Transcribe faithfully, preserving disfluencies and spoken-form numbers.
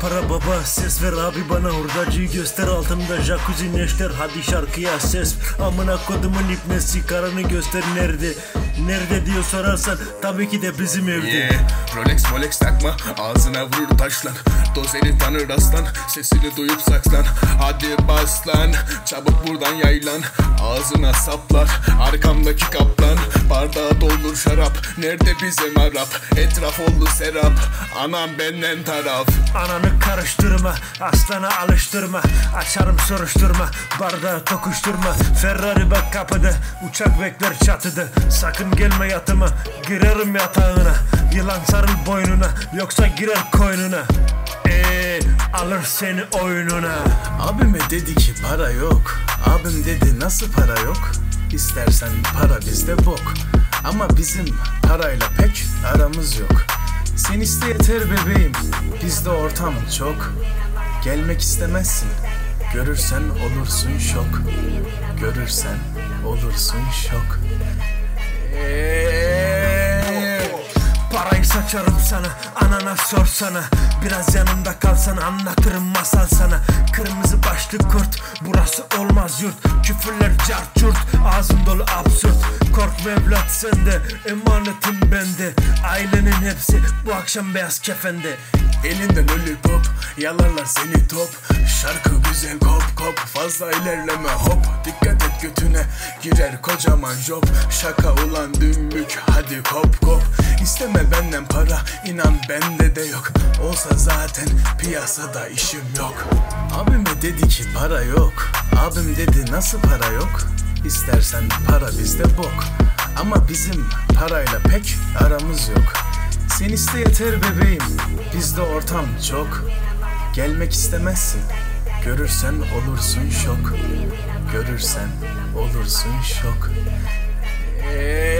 para baba, ses ver abi bana, hurdacıyı göster, altımda jacuzzi neşter, hadi şarkıya ses ver. Amına kodumun ipnesi, karını göster nerede, nerede diyor sorarsan, tabii ki de bizim evde. yeah. Rolex Molex takma, ağzına vurur taşlan, dozeni tanır aslan, sesini duyup saklan. Hadi baslan, çabuk buradan yaylan, ağzına saplar arkamdaki kaplan. Bardağı doldur şarap, nerede bizim Arap, etraf oldu serap, anam benden taraf. Ananı karıştırma, aslana alıştırma, açarım soruşturma, bardağı tokuşturma. Ferrari bak kapıda, uçak bekler çatıda, sakın gelme yatıma, girerim yatağına. Yılan sarıl boynuna, yoksa girer koynuna, eee alır seni oyununa. Abime dedi ki para yok, abim dedi nasıl para yok, İstersen para bizde bok, ama bizim parayla pek aramız yok. Sen iste yeter bebeğim, bizde ortam çok. Gelmek istemezsin, görürsen olursun şok, görürsen olursun şok. Eee, parayı saçarım sana, anana sorsana, biraz yanımda kalsana, anlatırım masal sana. Kırmızı başlı kurt, burası olmaz yurt, küfürler cart curt, ağzım dolu absürt. Korkma evlat sende, emanetim bende, ailenin hepsi bu akşam beyaz kefende. Elinden ölü pop, yalarlar seni top, şarkı güzel kop kop, fazla ilerleme hop. Dikkat et götüne, girer kocaman job, şaka ulan dümbük, hadi kop kop. İsteme benden para, inan bende de yok, olsa zaten piyasada işim yok. Abime dedi ki para yok, abim dedi nasıl para yok, İstersen para bizde bok, ama bizim parayla pek aramız yok. Sen iste yeter bebeğim, bizde ortam çok. Gelmek istemezsin, görürsen olursun şok, görürsen olursun şok. Eee